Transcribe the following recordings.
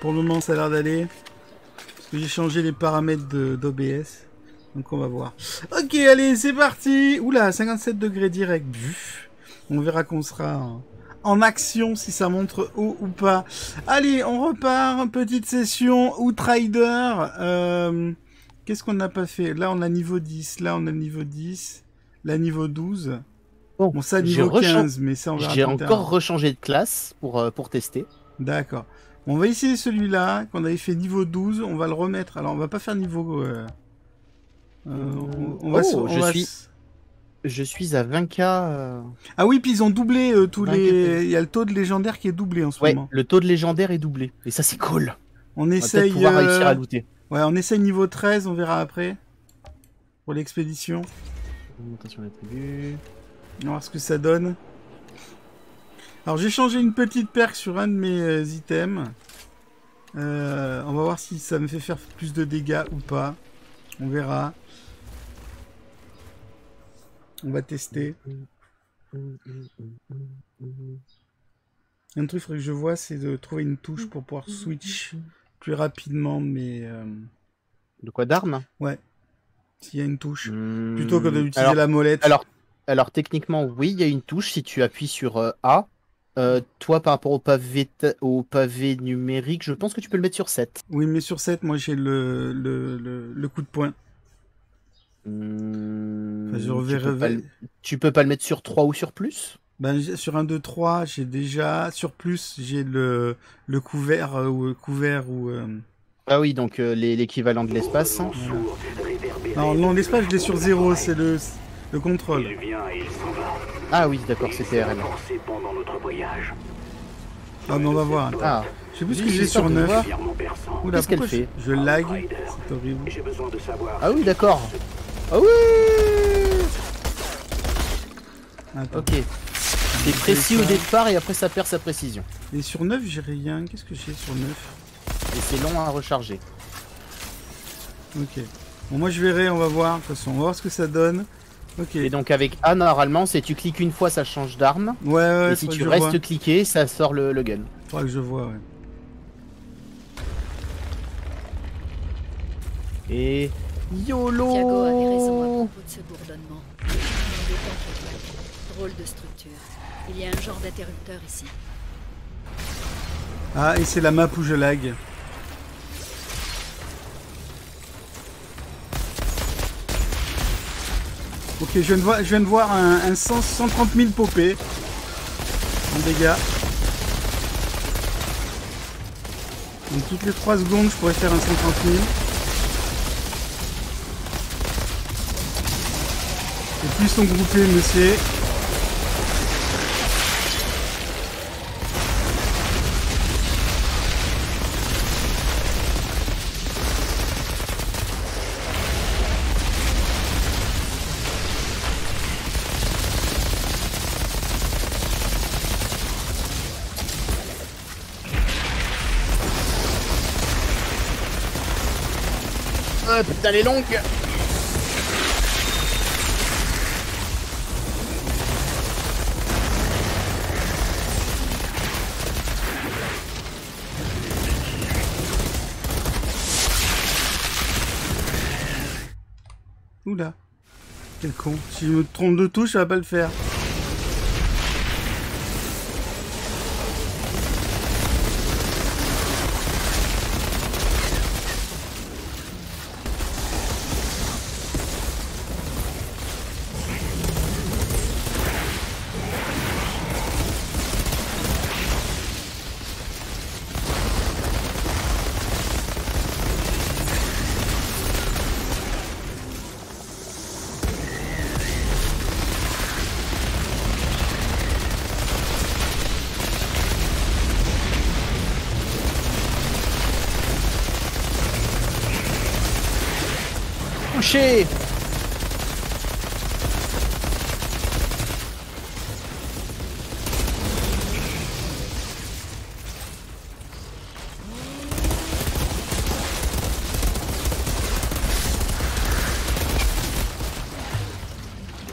Pour le moment, ça a l'air d'aller. Parce que j'ai changé les paramètres d'OBS. Donc on va voir. Ok, allez, c'est parti. Oula, 57 degrés direct. On verra qu'on sera en action si ça montre haut ou pas. Allez, on repart. Petite session Outrider. Qu'est-ce qu'on n'a pas fait? Là, on a niveau 10. Là, on a niveau 10. Là, niveau 12. Bon, ça, niveau 15, mais ça, on verra. J'ai encore rechangé de classe pour tester. D'accord. On va essayer celui-là, qu'on avait fait niveau 12. On va le remettre. Alors, on va pas faire niveau... Je suis à 20K. Ah oui, puis ils ont doublé tous les... Il y a le taux de légendaire qui est doublé en ce moment. Le taux de légendaire est doublé. Et ça, c'est cool. On essaye... On va réussir à looter. Ouais, on essaye niveau 13, on verra après. Pour l'expédition. Augmentation d'attributs. On va voir ce que ça donne. Alors, j'ai changé une petite perk sur un de mes items. On va voir si ça me fait faire plus de dégâts ou pas. On verra. On va tester. Un truc que je vois, c'est de trouver une touche pour pouvoir switch plus rapidement, mais... De quoi, d'armes? Ouais. S'il y a une touche. Plutôt que d'utiliser la molette. Alors techniquement, oui, il y a une touche. Si tu appuies sur A, toi, par rapport au pavé numérique, je pense que tu peux le mettre sur 7. Oui, mais sur 7, moi, j'ai le coup de poing. Enfin, tu peux pas le mettre sur 3 ou sur plus? Ben, sur 1, 2, 3, j'ai déjà... Sur plus, j'ai le couvert ou... Ah oui, donc l'équivalent de l'espace. Non, l'espace, je l'ai sur 0, c'est le contrôle. Il vient et il s'en va. Ah oui, d'accord, c'est TRL. Ah, mais on va voir. Ah. Je sais plus ce que j'ai sur 9. Oula, qu'est-ce qu'elle fait? Je lag. C'est horrible. Ah oui, d'accord. Ah oui. Attends. Ok. C'est précis au départ et après ça perd sa précision. Et sur 9, j'ai rien. Qu'est-ce que j'ai sur 9? Et c'est long à recharger. Ok. Bon, moi je verrai, on va voir. De toute façon, on va voir ce que ça donne. Okay. Et donc avec A, normalement, c'est tu cliques une fois, ça change d'arme. Ouais, et si tu restes cliqué, ça sort le gun. Faudra que je vois, ouais. Et... YOLO. Thiago avait raison à propos de ce bourdonnement. Drôle de structure. Il y a un genre d'interrupteur ici. Ah, et c'est la map où je lag. Ok, je viens de voir un 130 000 popés en dégâts. Donc toutes les 3 secondes, je pourrais faire un 130 000. Et plus ils sont groupés, monsieur. Putain, elle est longue. Oula, quel con. Si je me trompe de touche, ça va pas le faire.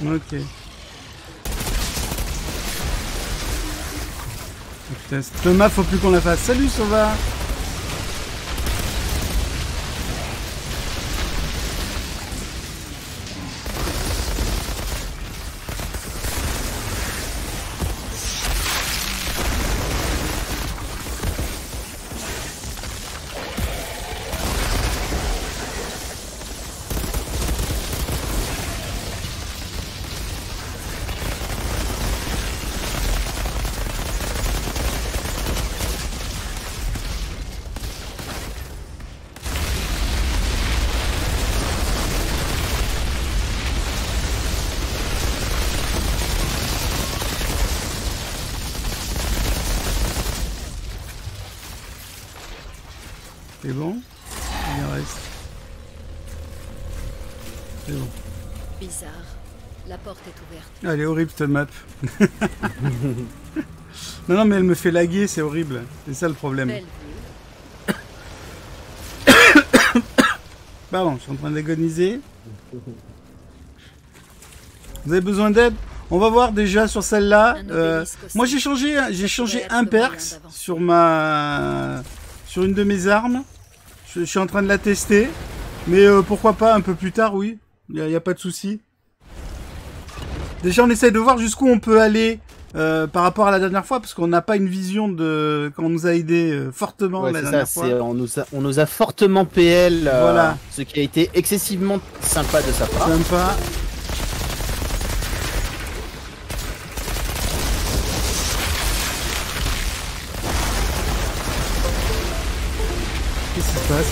Ok. Test. Thomas, faut plus qu'on la fasse. Salut Sova. C'est bon, il en reste. C'est bon. Bizarre, la porte est ouverte. Ah, elle est horrible cette map. Non, non, mais elle me fait laguer, c'est horrible. C'est ça le problème. Pardon, je suis en train d'agoniser. Vous avez besoin d'aide? On va voir déjà sur celle-là. Moi j'ai changé un perks sur ma... sur une de mes armes, je suis en train de la tester, mais pourquoi pas un peu plus tard, oui, il n'y a pas de souci. Déjà on essaye de voir jusqu'où on peut aller par rapport à la dernière fois, parce qu'on n'a pas une vision de quand on nous a aidé fortement la dernière fois. On nous a fortement PL, voilà. Ce qui a été excessivement sympa de sa part. Sympa. Qu'est-ce qui se passe?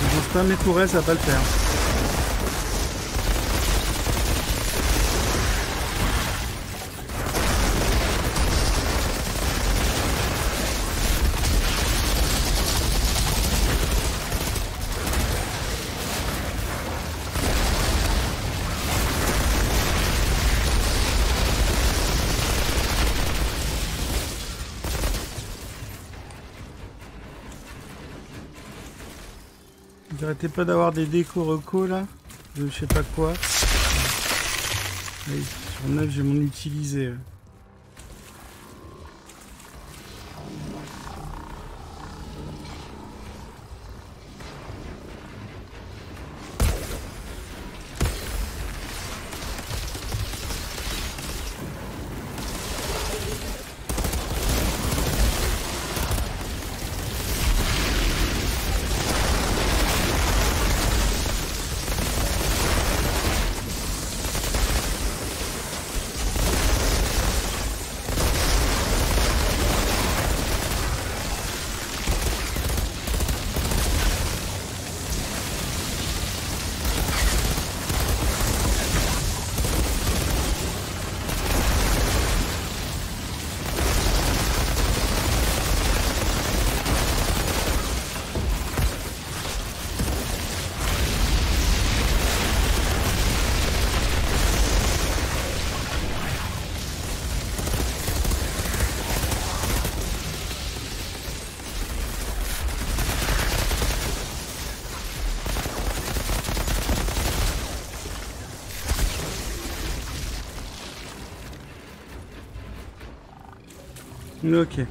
Je pense pas mes tourelles, ça va pas le faire. J'arrêtais pas d'avoir des décos reco là, de je sais pas quoi. Allez, sur 9 je vais m'en utiliser. Ok.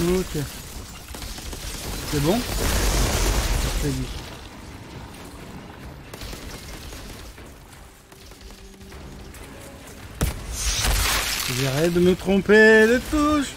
écoute. C'est bon? J'arrête de me tromper de touche.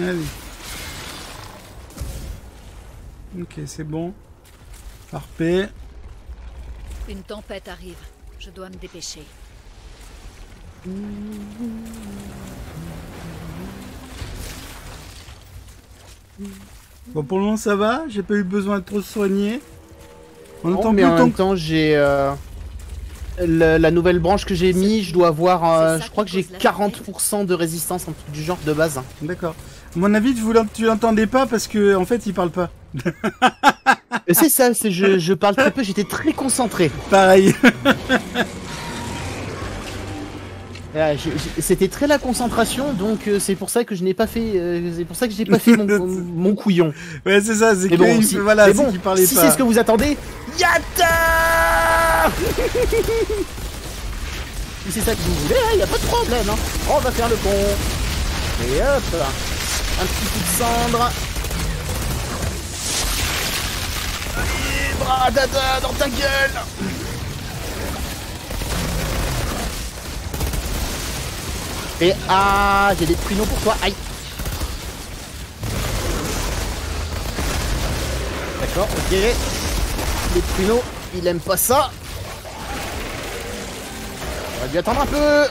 Allez. Ok, c'est bon. Parfait. Une tempête arrive. Je dois me dépêcher. Bon, pour le moment, ça va. J'ai pas eu besoin de trop soigner. En même temps, j'ai la nouvelle branche que j'ai mis. Je dois avoir, je crois que j'ai 40% de résistance, un truc du genre de base. D'accord. À mon avis, tu l'entendais pas parce que en fait, il parle pas. C'est ça, je parle très peu, j'étais très concentré. Pareil. C'était très la concentration, donc c'est pour ça que je n'ai pas fait, mon couillon. Ouais, c'est ça, c'est bon, qu'il parlait pas. Si c'est ce que vous attendez, Yatta. Si c'est ça que vous voulez, il n'y a pas de problème. Hein. On va faire le pont. Et hop. Un petit coup de cendre. Allez, bras, dada, dans ta gueule. Et ah, j'ai des pruneaux pour toi. Aïe. D'accord, ok. Les pruneaux, il aime pas ça. On va dû attendre un peu.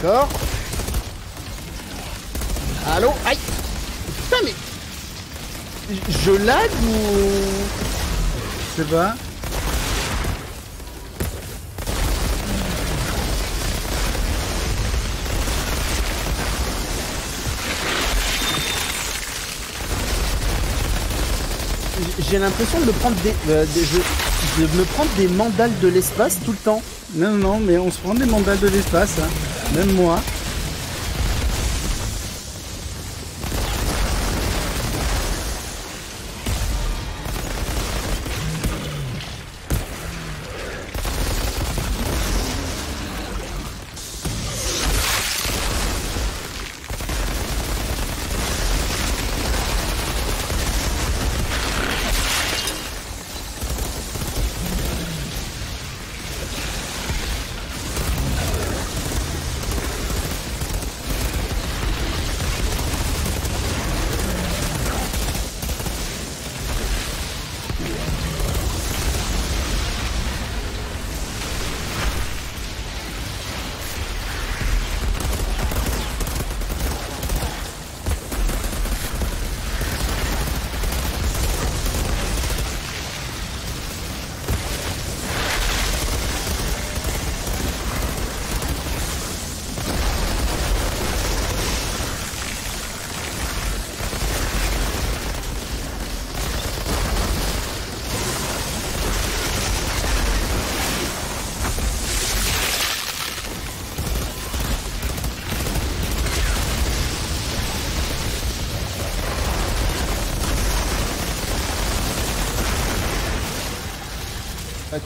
D'accord. Allô, aïe. Putain mais... Je lag ou... Je sais pas. J'ai l'impression de me prendre des mandales de l'espace tout le temps. Non, non, mais on se prend des mandales de l'espace, hein. Même moi.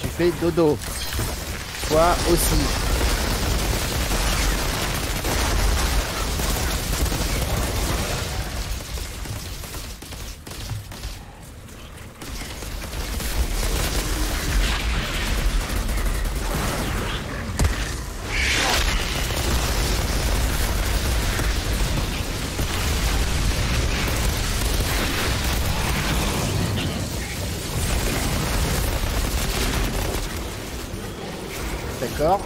Tu fais dodo. Toi aussi. D'accord.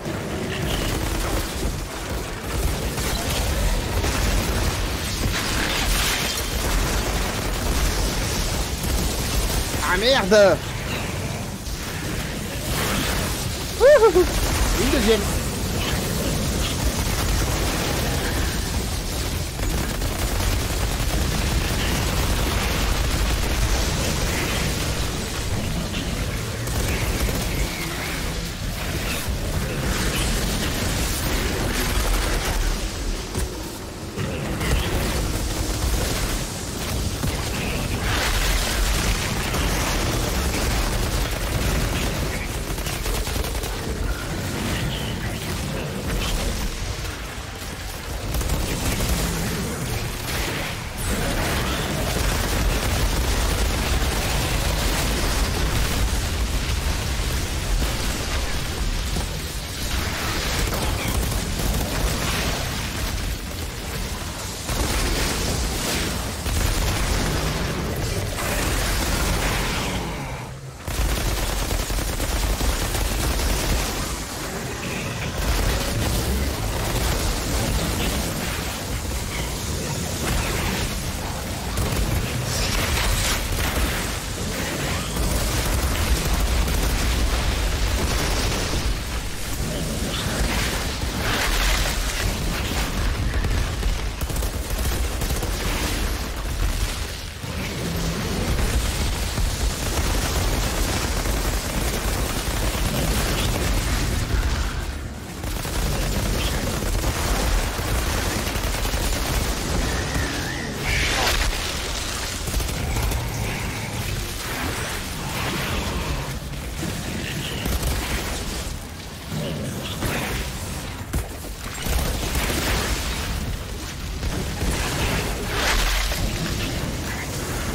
Ah merde! Une deuxième.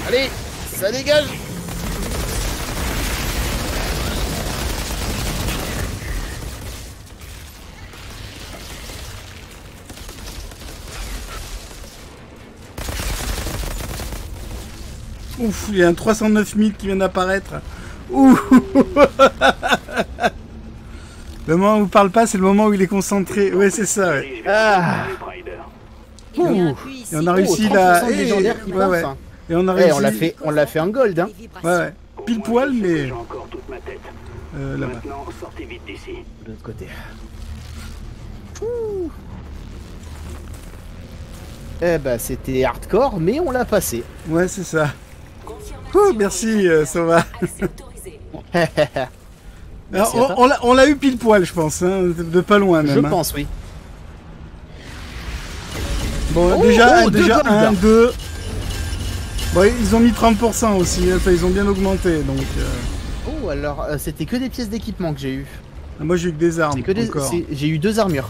Allez, ça dégage. Ouf, il y a un 309 000 qui vient d'apparaître. Ouh. Le moment où il ne parle pas, c'est le moment où il est concentré. Ouais, c'est ça, ouais. Ah. Ouh. Et on a réussi la... Et on a réussi... on l'a fait en gold, hein. Ouais, ouais. Pile poil, mais... là-bas. Sortez vite d'ici. De l'autre côté. Ouh. Eh ben, c'était hardcore, mais on l'a passé. Ouais, c'est ça. Ouh, merci, Sova. Alors, on l'a eu pile poil, je pense, hein, de pas loin même. Je pense, oui. Bon, oh, déjà, 1, 2... Bon, ils ont mis 30% aussi, enfin, ils ont bien augmenté, donc... Oh, alors, c'était que des pièces d'équipement que j'ai eues. Ah, moi, j'ai eu que des armes, j'ai eu 2 armures.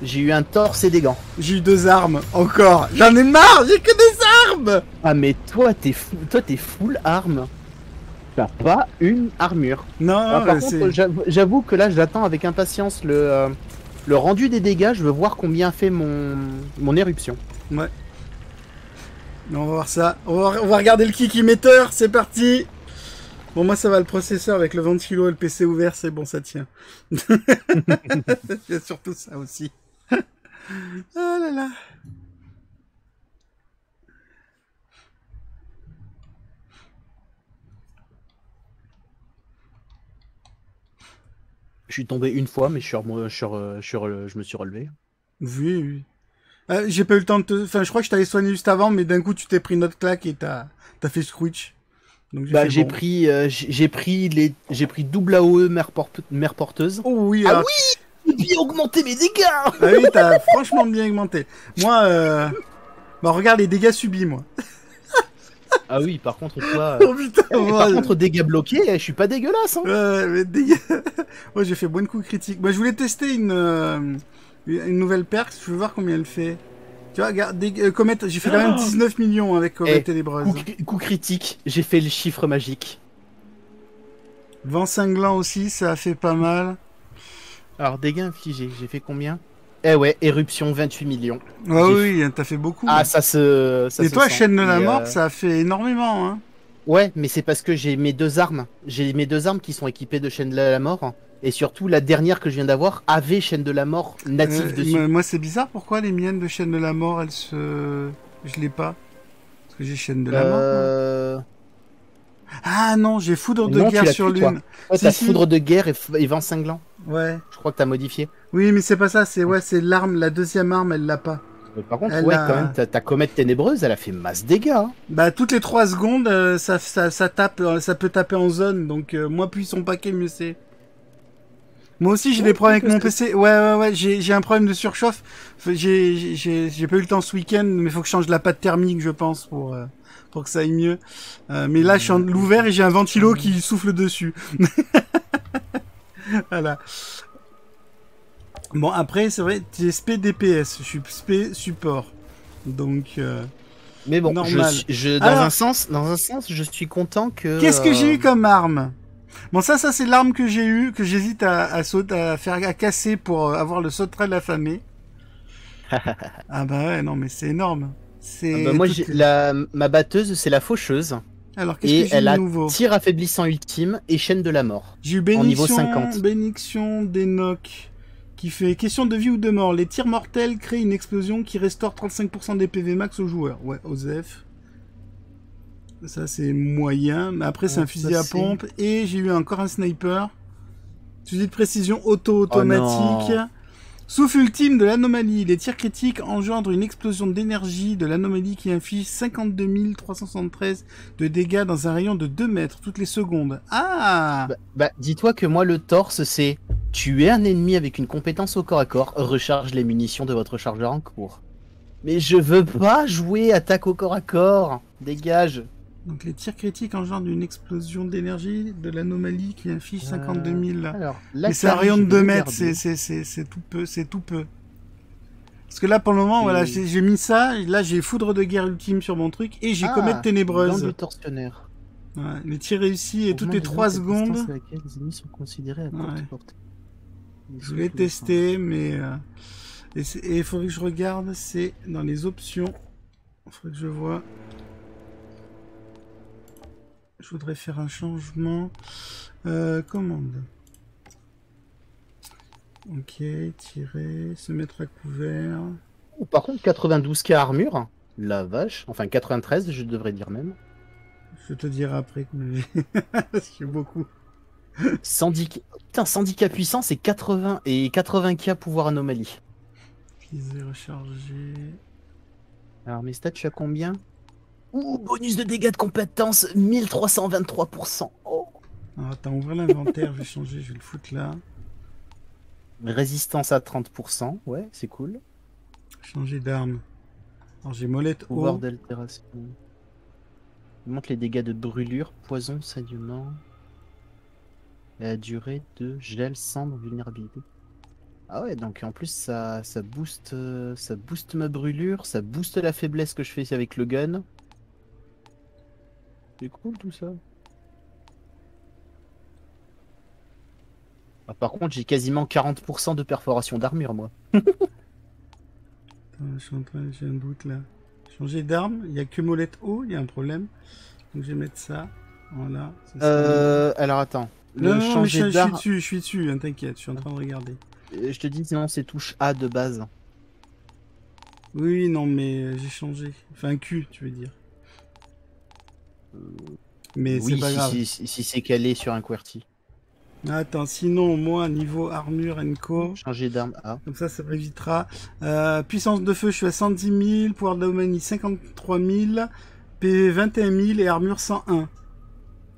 J'ai eu un torse et des gants. J'ai eu 2 armes, encore. J'en ai marre, j'ai que des armes. Ah, mais toi, t'es fou... full arme. T'as pas une armure. Non, non, par contre, j'avoue que là, j'attends avec impatience le rendu des dégâts. Je veux voir combien fait mon éruption. Ouais. On va voir ça. On va regarder le kick émetteur. C'est parti. Bon, moi, ça va, le processeur avec le ventilo et le PC ouvert. C'est bon, ça tient. Il y a surtout ça aussi. Oh là là. Je suis tombé une fois, mais je me suis relevé. Oui, oui. J'ai pas eu le temps de te... Enfin, je crois que je t'avais soigné juste avant, mais d'un coup, tu t'es pris notre claque et t'as fait Screech. Donc, j'ai pris, j'ai pris double AOE mère porteuse. Oh oui, alors... Ah oui, j'ai bien augmenté mes dégâts. Ah oui, t'as franchement bien augmenté. Moi, bah, regarde les dégâts subis, moi. Ah oui, par contre, toi... Oh, putain, par contre, dégâts bloqués, je suis pas dégueulasse, hein. Mais dégâts... Ouais, j'ai fait moins de coups critiques. Moi, je voulais tester une nouvelle perk, je veux voir combien elle fait. Tu vois, regarde, Comet, j'ai fait quand même 19 millions avec Comet et les breuses. Coup critique, j'ai fait le chiffre magique. Vent cinglant aussi, ça a fait pas mal. Alors, dégâts infligés, j'ai fait combien? Eh ouais, éruption 28 millions. Ah oui, t'as fait beaucoup. Ah, ça se... Et toi, chaîne de la mort, ça a fait énormément, hein. Ouais, mais c'est parce que j'ai mes deux armes. J'ai mes deux armes qui sont équipées de chaîne de la mort. Et surtout, la dernière que je viens d'avoir avait chaîne de la mort native dessus. Moi, c'est bizarre. Pourquoi les miennes de chaîne de la mort, elles se... Je l'ai pas. Parce que j'ai chaîne de la mort. Ah non, j'ai foudre de guerre sur l'une. Ouais, t'as foudre de guerre et vent cinglant. Ouais. Je crois que t'as modifié. Oui, mais c'est pas ça. C'est ouais, c'est l'arme. La deuxième arme, elle l'a pas. Mais par contre, elle ouais, a... quand même, ta comète ténébreuse, elle a fait masse dégâts. Hein. Bah, toutes les 3 secondes, ça tape, ça peut taper en zone. Donc, moins puissant paquet, mieux c'est. Moi aussi, j'ai des problèmes avec mon PC. Ouais, j'ai un problème de surchauffe. J'ai pas eu le temps ce week-end, mais faut que je change la pâte thermique, je pense, pour que ça aille mieux. Mais là, je suis en l'ouvert et j'ai un ventilo qui souffle dessus. Voilà. Bon, après, c'est vrai, tu es SP DPS, je suis SP support. Donc, mais bon, normal. Dans un sens, je suis content que... Qu'est-ce que j'ai eu comme arme? Bon, ça c'est l'arme que j'ai eue, que j'hésite à casser pour avoir le sauterelle affamé. Ah bah ouais, non, mais c'est énorme. Ah bah moi, ma batteuse, c'est la faucheuse. Alors, qu'est-ce que j'ai de nouveau? Tir affaiblissant ultime et chaîne de la mort. J'ai eu bénédiction d'Enoch. Qui fait question de vie ou de mort. Les tirs mortels créent une explosion qui restaure 35% des PV max aux joueurs. Ouais, Osef. Ça, c'est moyen. Mais après, c'est un fusil à pompe. Et j'ai eu encore un sniper. Fusil de précision auto-automatique. Souffle ultime de l'anomalie. Les tirs critiques engendrent une explosion d'énergie de l'anomalie qui inflige 52 373 de dégâts dans un rayon de 2 mètres toutes les secondes. Ah! Bah, dis-toi que moi, le torse, c'est... Tuer un ennemi avec une compétence au corps à corps, recharge les munitions de votre chargeur en cours. Mais je veux pas jouer attaque au corps à corps. Dégage. Donc les tirs critiques engendrent une explosion d'énergie de l'anomalie qui inflige 52 000. Alors, mais c'est un rayon de 2 mètres, c'est tout peu, c'est tout peu. Parce que là pour le moment, voilà, j'ai mis ça, là j'ai foudre de guerre ultime sur mon truc, et j'ai comète ténébreuse. Dans le tortionnaire. Ouais, les tirs réussis et toutes les 3 secondes. À laquelle les ennemis sont considérés à porte. Je l'ai testé, mais et il faudrait que je regarde, c'est dans les options. Il faudrait que je vois. Je voudrais faire un changement. Commande. Ok, tirer, se mettre à couvert. Oh, par contre, 92K armure, la vache. Enfin, 93, je devrais dire même. Je te dirai après, parce que j'ai beaucoup. 110K... Putain, 110K puissance et 80K pouvoir anomalie. Visée rechargée. Alors mes stats, je suis à combien? Ouh, bonus de dégâts de compétence, 1323%. Oh. Alors, attends, ouvre l'inventaire, je vais changer, je vais le foutre là. Résistance à 30%, ouais, c'est cool. Changer d'arme. Alors j'ai molette au bord d'altération. Il montre les dégâts de brûlure, poison, saignement. La durée de gel, cendre, vulnérabilité. Ah ouais, donc en plus ça booste ma brûlure, ça booste la faiblesse que je fais avec le gun. C'est cool tout ça. Ah, par contre, j'ai quasiment 40% de perforation d'armure, moi. Attends, j'ai un doute là. Changer d'arme, il n'y a que molette haut, il y a un problème. Donc je vais mettre ça. Voilà. Ça alors attends. Non, mais je suis dessus, hein, t'inquiète, je suis en train de regarder. Je te dis, sinon c'est touche A de base. Oui, non, mais j'ai changé. Enfin, Q, tu veux dire. Mais oui, c'est pas grave. Si c'est calé sur un QWERTY. Attends, sinon, moi, niveau armure and co. Changer d'arme A. Donc ça m'évitera. Puissance de feu, je suis à 110 000. Pouvoir de l'homénie, 53 000. PV, 21 000. Et armure, 101.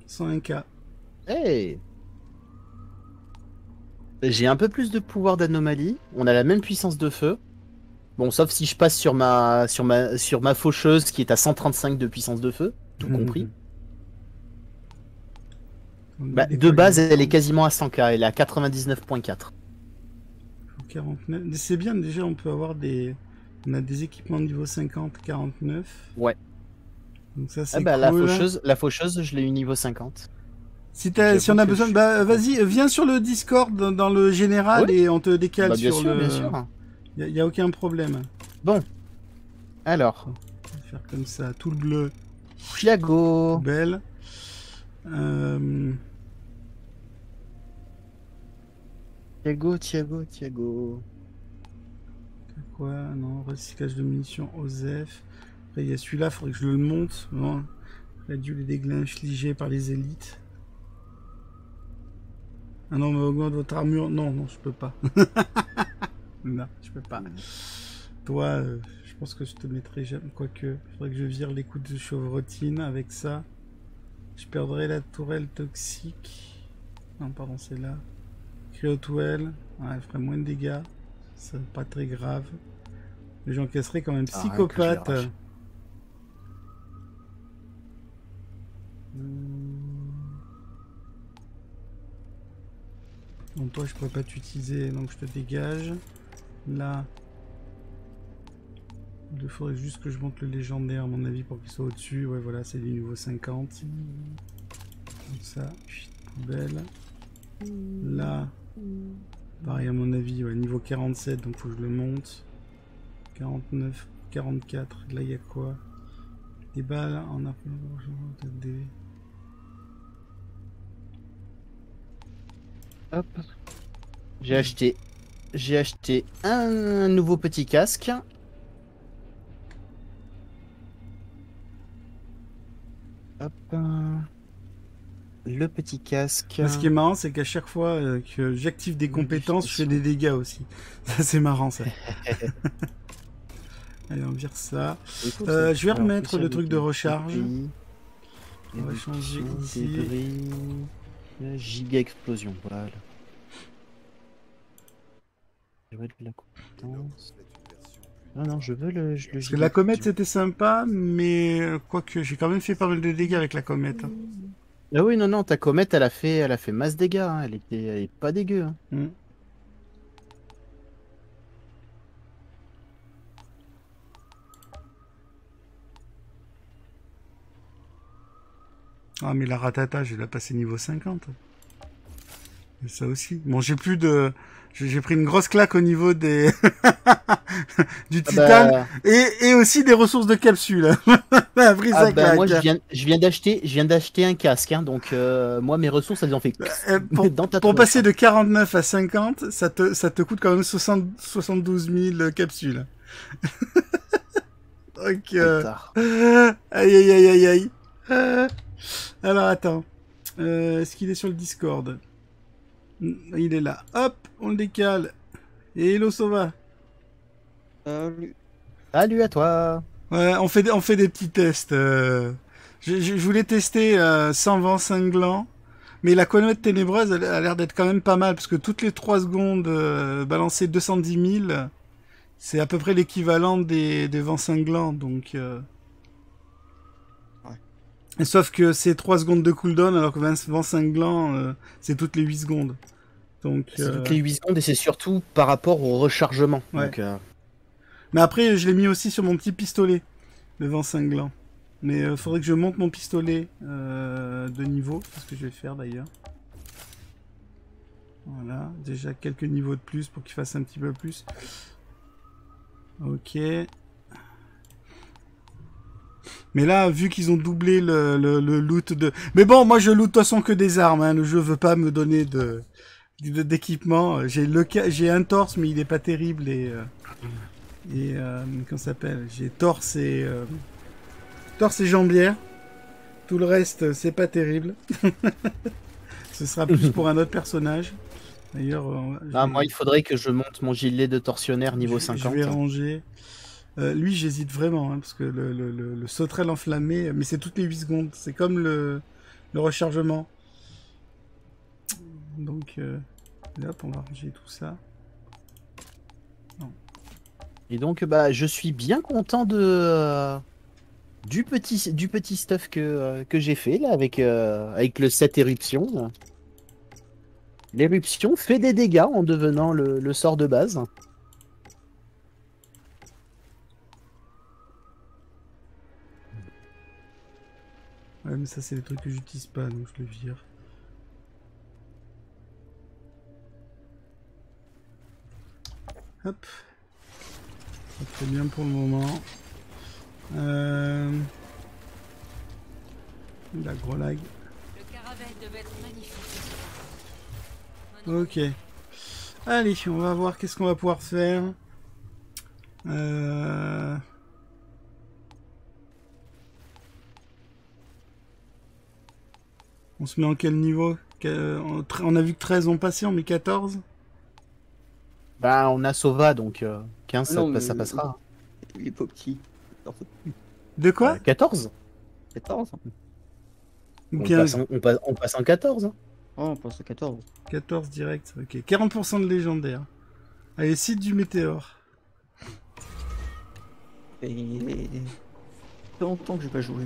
101K. Hey, j'ai un peu plus de pouvoir d'anomalie. On a la même puissance de feu. Bon, sauf si je passe sur ma faucheuse qui est à 135 de puissance de feu, tout compris. Bah, de base, elle est quasiment à 100K. Elle est à 99.4. 49. C'est bien, déjà, on peut avoir des... On a des équipements de niveau 50, 49. Ouais. Donc ça, c'est cool. La faucheuse, je l'ai eu niveau 50. Si on a besoin, bah vas-y, viens sur le Discord dans le général et on te décale sur le... Bien sûr, bien sûr. Y a aucun problème. Bon, alors. On va faire comme ça, tout le bleu. Thiago. Belle. Thiago. Quoi? Non, recyclage de munitions, OZEF. Après, il y a celui-là, il faudrait que je le monte. Non, il a dû les dégâts infligés par les élites. Ah non, mais augmente votre armure. Non, non, je peux pas. Non, je peux pas. Toi, je pense que je te mettrai jamais. Quoique, il faudrait que je vire les coups de chevrotine avec ça. Je perdrai la tourelle toxique. Non, pardon, c'est là. Créotouelle. Ouais, elle ferait moins de dégâts. C'est pas très grave. Mais j'encaisserai quand même psychopathe. Ah, donc toi je pourrais pas t'utiliser, donc je te dégage. Là, il faudrait juste que je monte le légendaire à mon avis pour qu'il soit au-dessus. Ouais voilà, c'est du niveau 50. Comme ça, poubelle. Là, pareil à mon avis, ouais, niveau 47, donc faut que je le monte. 49, 44, là il y a quoi? Des balles en appelant des... Hop, j'ai acheté un nouveau petit casque. Hop, le petit casque. Ce qui est marrant, c'est qu'à chaque fois que j'active des compétences, je fais des dégâts aussi. Ça, c'est marrant ça. Allez, on vire ça. Je vais remettre le truc de recharge. On va changer ici. Giga explosion, voilà. Je veux de la compétence. Non, non, je veux le giga. Parce que la comète c'était sympa, mais quoique j'ai quand même fait pas mal de dégâts avec la comète. Hein. Ah oui, non, non, ta comète elle a fait masse dégâts, hein. Elle est pas dégueu. Hein. Mm. Ah mais la ratata, je l'ai passé niveau 50. Et ça aussi. Bon, j'ai plus de... J'ai pris une grosse claque au niveau des... du titane et aussi des ressources de capsule. Moi, je viens d'acheter un casque. Hein, donc, moi, mes ressources, elles ont fait... Pour passer de 49 à 50, ça te coûte quand même 72 000 capsules. Donc... Aïe, aïe, aïe, aïe, aïe. Alors attends, est-ce qu'il est sur le Discord? Il est là. Hop, on le décale. Et hello Sova. Salut. Salut à toi. Ouais, on fait des petits tests. Je voulais tester sans vent cinglant, mais la comète ténébreuse elle a l'air d'être quand même pas mal parce que toutes les 3 secondes balancer 210 000, c'est à peu près l'équivalent des vents cinglants, donc. Sauf que c'est 3 secondes de cooldown, alors que vent cinglant, c'est toutes les 8 secondes. C'est toutes les 8 secondes et c'est surtout par rapport au rechargement. Ouais. Donc, mais après, je l'ai mis aussi sur mon petit pistolet, le vent cinglant. Mais il faudrait que je monte mon pistolet de niveau, c'est ce que je vais faire d'ailleurs. Voilà, déjà quelques niveaux de plus pour qu'il fasse un petit peu plus. Ok. Mais là, vu qu'ils ont doublé le loot de... Mais bon, moi je loot de toute façon que des armes, hein. Le jeu veut pas me donner d'équipement. J'ai un torse, mais il est pas terrible et comment ça s'appelle? J'ai torse et jambière. Tout le reste, c'est pas terrible. Ce sera plus pour un autre personnage. D'ailleurs... moi, il faudrait que je monte mon gilet de tortionnaire niveau 50. Je vais ranger... lui, j'hésite vraiment, hein, parce que le sauterelle enflammé, mais c'est toutes les 8 secondes. C'est comme le rechargement. Donc, hop, on va ranger tout ça. Non. Et donc, je suis bien content du petit stuff que j'ai fait, là, avec le set éruption. L'éruption fait des dégâts en devenant le sort de base. Ouais, mais ça, c'est des trucs que j'utilise pas, donc je le vire. Hop. Ça fait bien pour le moment. La gros lag. devait être magnifique. Ok. Allez, on va voir qu'est-ce qu'on va pouvoir faire. On se met en quel niveau? On a vu que 13 ont passé, on met 14. Bah on a Sova donc 15 non, ça passera. Il est pas petit. De quoi 14 14 okay. on passe en 14. Oh, on passe en 14. 14 direct, ok. 40% de légendaire. Allez, site du météore. Ça fait longtemps que j'ai pas joué.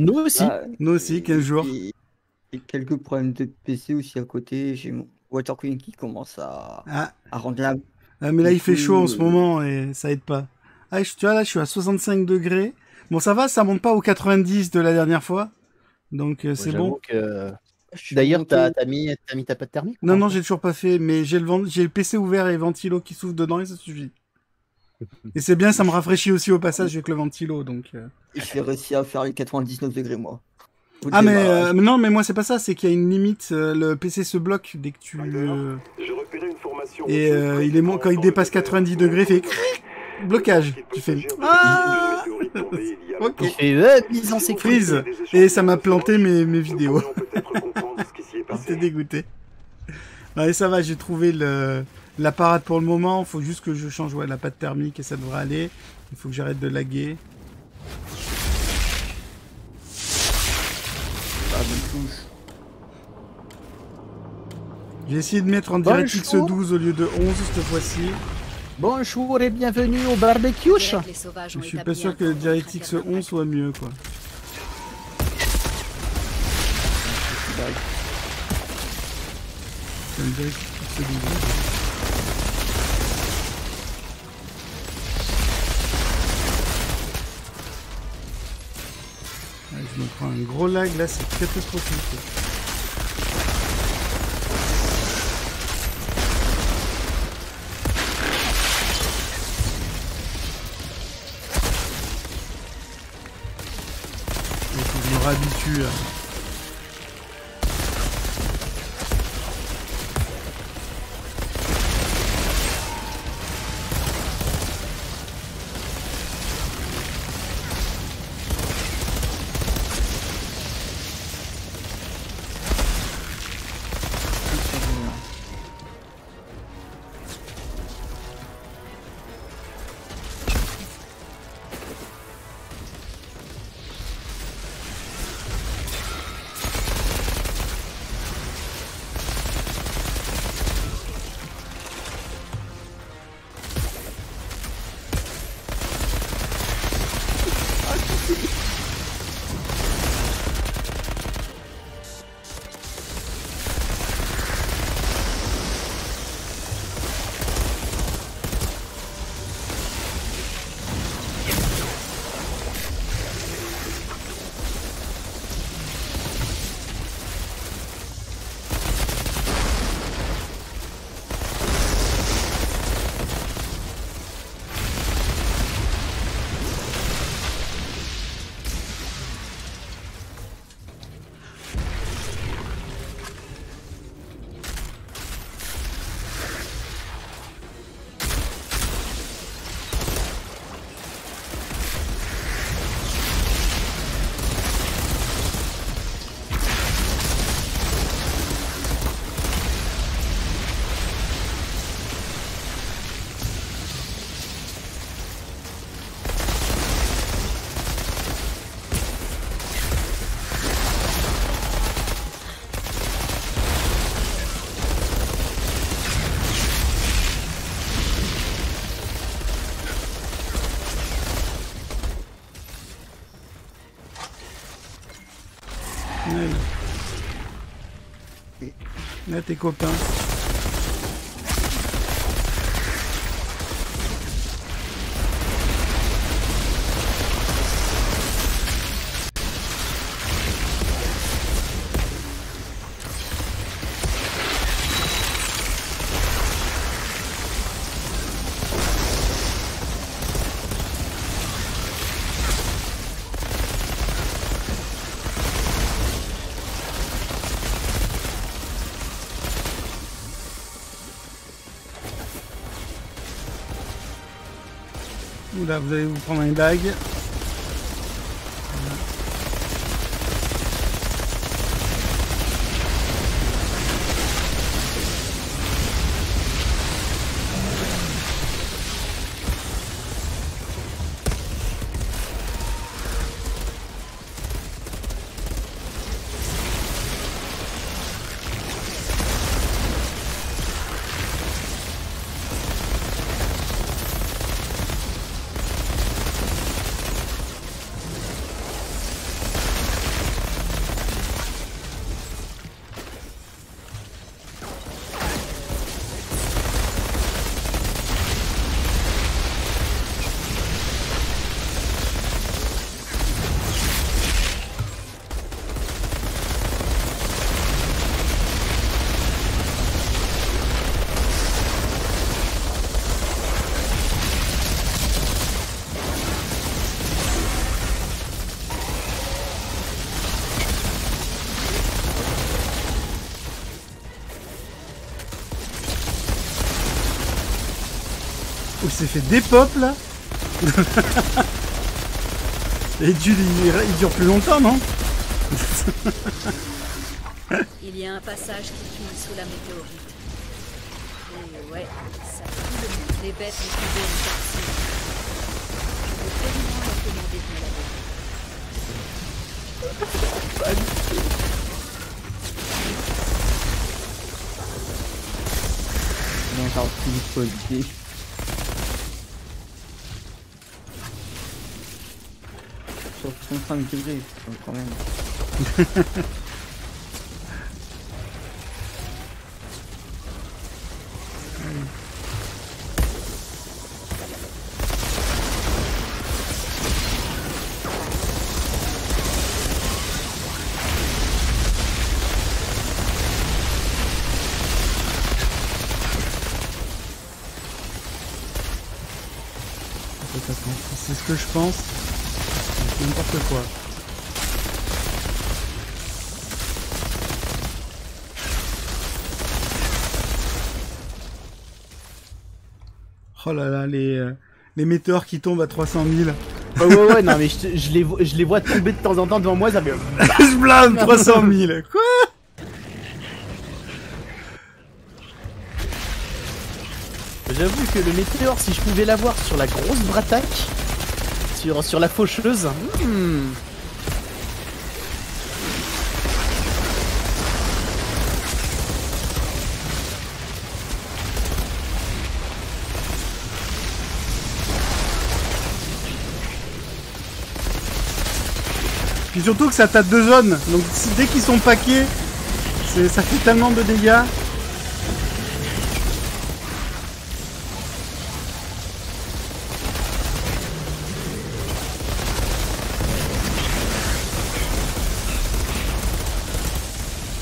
Nous aussi. Nous aussi, 15 jours. Et quelques problèmes de PC aussi à côté. J'ai mon Water Queen qui commence à rendre la... Ah, mais là, il fait chaud en ce moment et ça aide pas. Ah, tu vois, là, je suis à 65 degrés. Bon, ça va, ça monte pas aux 90 de la dernière fois. Donc, c'est bon. D'ailleurs, t'as mis ta pâte thermique? Non, non, j'ai toujours pas fait, mais j'ai le PC ouvert et le ventilo qui s'ouvre dedans et ça suffit. Et c'est bien, ça me rafraîchit aussi au passage avec le ventilo, donc... J'ai réussi à faire les 99 degrés, moi. Ah, mais non, mais moi, c'est pas ça, c'est qu'il y a une limite, le PC se bloque dès que tu... Et quand il dépasse 90 degrés, il fait... Blocage, tu fais... Ah ok. Mise en sécurité. Et ça m'a planté mes vidéos. J'étais dégoûté. Allez, ça va, j'ai trouvé le... La parade pour le moment, faut juste que je change la pâte thermique et ça devrait aller. Il faut que j'arrête de laguer. Ah, bonne touche. J'ai essayé de mettre en DirectX 12 au lieu de 11 cette fois-ci. Bonjour et bienvenue au barbecue. Je suis pas sûr que le DirectX 11 soit mieux quoi. C'est le DirectX 12. Je me prends un gros lag, là c'est catastrophique. Il faut que je me réhabitue. Là, tes copains. coup là vous allez vous prendre un lag. Il s'est fait des pop là. Et il dure plus longtemps, non? Il y a un passage qui finit sous la météorite. Et ouais, ça fout le monde. Les bêtes ont trouvé une partie. Je vais très vite leur demander de me la donner. Non, j'en suis disposé. Sur 35 degrés, c'est quand même. C'est ce que je pense. N'importe quoi. Oh là là, les météores qui tombent à 300 000. Oh ouais, ouais, non, mais je les vois tomber de temps en temps devant moi, ça me... Je blâme 300 000. Quoi? J'avoue que le météore, si je pouvais l'avoir sur la grosse brattaque... Sur la faucheuse. Et surtout que ça tape deux zones, donc dès qu'ils sont paqués, ça fait tellement de dégâts.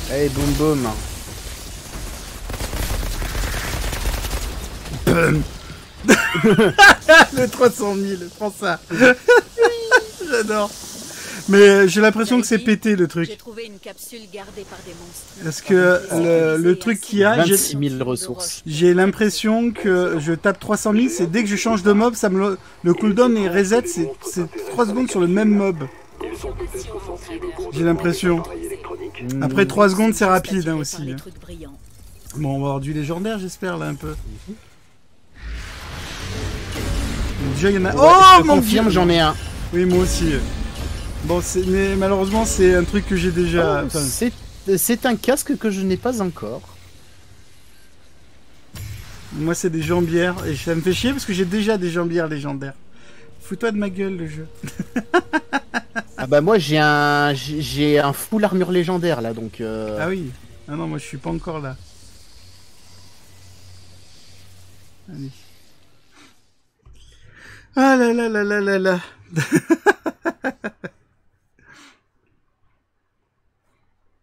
Allez, boum boum. Le 300 000, prends ça. J'adore. Mais j'ai l'impression que c'est pété le truc. J'ai trouvé une capsule gardée par des monstres. Parce que le truc qu'il y a, 26 000 ressources. J'ai l'impression que je tape 300 000, c'est dès que je change de mob, ça me le cooldown et reset, c'est 3 secondes sur le même mob. J'ai l'impression. Après 3 secondes, c'est rapide hein, aussi. Hein. Bon, on va avoir du légendaire, j'espère, là, un peu. Donc, déjà, il y en a... Oh, mon Dieu! J'en ai un. Oui, moi aussi. Bon, mais malheureusement, c'est un truc que j'ai déjà... Oh, enfin... C'est un casque que je n'ai pas encore. Moi, c'est des jambières. Et ça me fait chier parce que j'ai déjà des jambières légendaires. Fous-toi de ma gueule, le jeu. Ah bah moi j'ai un full armure légendaire là donc Ah oui. Ah non moi je suis pas encore là. Allez. Ah là là là là là là.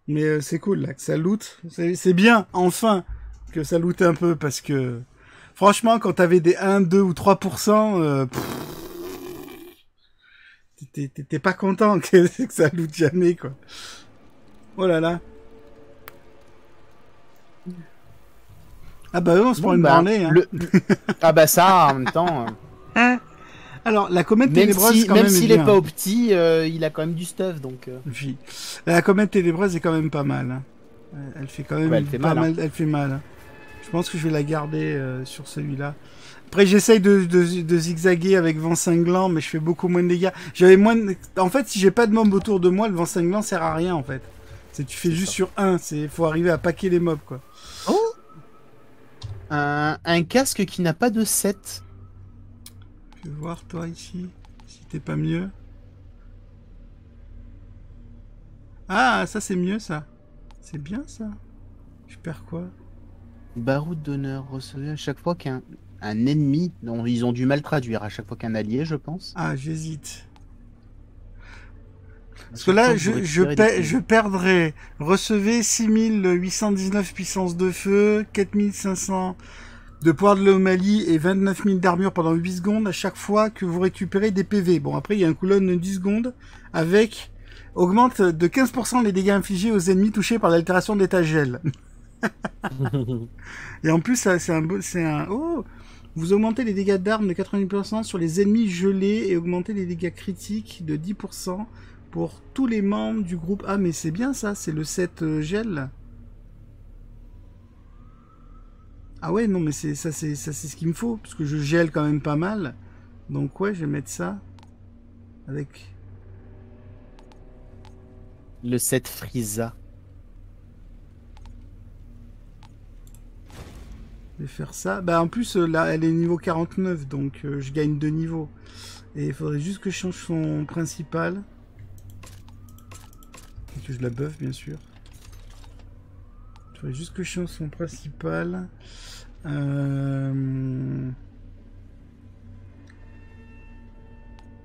Mais c'est cool là que ça loot. C'est bien enfin que ça loot un peu parce que franchement quand t'avais des 1, 2 ou 3%... T'es pas content que ça loot jamais, quoi. Oh là là. Ah bah, on se prend une branlée, hein. Ah bah, ça, en même temps. Alors, la comète ténébreuse, si, quand même s'il est pas au petit, il a quand même du stuff, donc. Oui. La comète ténébreuse est quand même pas mal. Hein. Elle fait quand même pas mal. Elle fait mal. Hein. Je pense que je vais la garder sur celui-là. Après, j'essaye de zigzaguer avec vent cinglant, mais je fais beaucoup moins de dégâts. J'avais moins. De... En fait, si j'ai pas de mobs autour de moi, le vent cinglant sert à rien, en fait. Tu fais juste ça. Sur un. C'est faut arriver à paquer les mobs, quoi. Oh. Un casque qui n'a pas de 7. Je vais voir toi ici, si t'es pas mieux. Ah, ça c'est mieux ça. C'est bien ça. Je perds quoi? Baroud d'honneur, recevez à chaque fois qu'un ennemi, dont ils ont du mal traduire, à chaque fois qu'un allié je pense. Ah, j'hésite. Parce que là, je perdrais. Recevez 6819 puissance de feu, 4500 de pouvoir de l'anomalie et 29 000 d'armure pendant 8 secondes à chaque fois que vous récupérez des PV. Bon, après, il y a une colonne de 10 secondes avec augmente de 15% les dégâts infligés aux ennemis touchés par l'altération d'état gel. Et en plus, c'est un... Oh, vous augmentez les dégâts d'armes de 90% sur les ennemis gelés et augmentez les dégâts critiques de 10% pour tous les membres du groupe. Ah, mais c'est bien ça, c'est le 7 gel. Ah ouais, non, mais c'est ça, c'est ce qu'il me faut, parce que je gèle quand même pas mal. Donc ouais, je vais mettre ça avec... Le 7 Frieza. Je vais faire ça. Bah en plus, là, elle est niveau 49, donc je gagne 2 niveaux. Et il faudrait juste que je change son principal. Et que je la buffe, bien sûr. Il faudrait juste que je change son principal.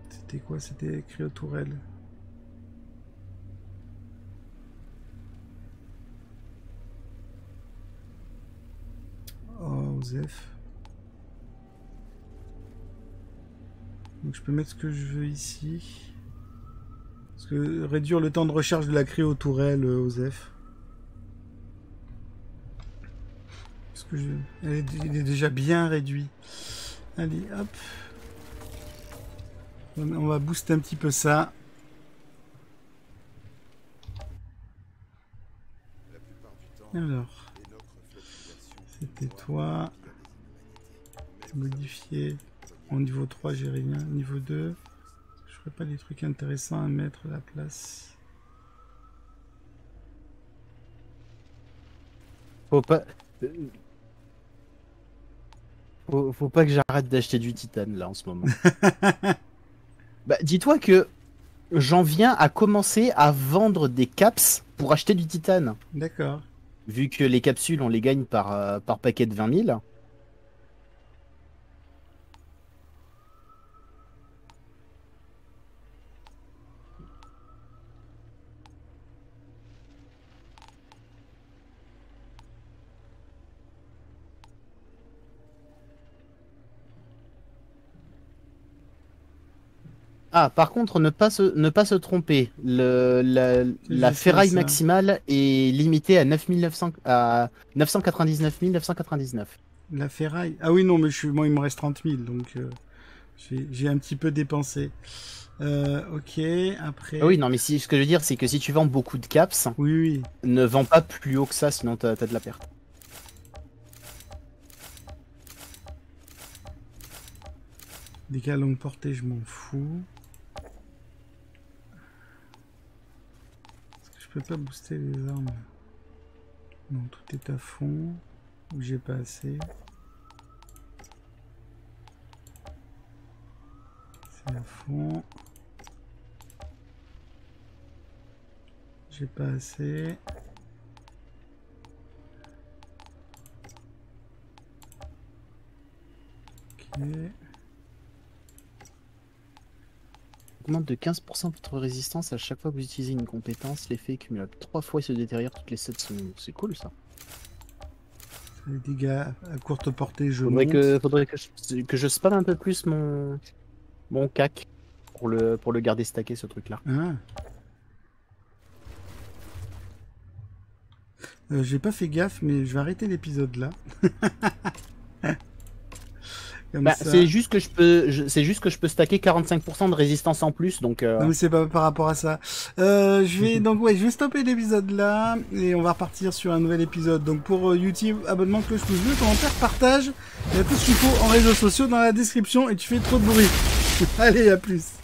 C'était quoi? C'était Cryo Tourelle. Oh, Osef. Donc je peux mettre ce que je veux ici. Parce que réduire le temps de recharge de la Cryo Tourelle, Osef. Que je... Il est déjà bien réduit. Allez, hop. On va booster un petit peu ça. Alors, c'était toi. Modifier. En niveau 3, j'ai rien. Niveau 2. Je ferai pas des trucs intéressants à mettre à la place. Faut pas... Faut pas que j'arrête d'acheter du titane là en ce moment. Bah, dis-toi que j'en viens à commencer à vendre des caps pour acheter du titane. D'accord. Vu que les capsules on les gagne par, par paquet de 20 000. Ah, par contre, ne pas se tromper, la ferraille maximale est limitée à 999 999. La ferraille... Ah oui, non, mais moi, il me reste 30 000, donc j'ai un petit peu dépensé. Ok, après... Ah oui, non, mais ce que je veux dire, c'est que si tu vends beaucoup de caps, oui. Ne vends pas plus haut que ça, sinon t'as de la perte. Dégâts à longue portée, je m'en fous. Je peux pas booster les armes. Non, tout est à fond. Ou j'ai pas assez. C'est à fond. J'ai pas assez. Ok. Augmente de 15% votre résistance à chaque fois que vous utilisez une compétence. L'effet est cumulable 3 fois et se détériore toutes les 7 secondes. C'est cool ça. Les dégâts à courte portée, je monte. Faudrait que je spamme un peu plus mon cac pour le garder stacké ce truc là. Ah. J'ai pas fait gaffe mais je vais arrêter l'épisode là. Bah, c'est juste que je peux, stacker 45% de résistance en plus, donc. Non, mais c'est pas par rapport à ça. Je vais donc ouais, je vais stopper l'épisode là et on va repartir sur un nouvel épisode. Donc pour YouTube, abonnement, cloche, pouce bleu, commentaire, partage, il y a tout ce qu'il faut en réseaux sociaux dans la description et tu fais trop de bruit. Allez, à plus.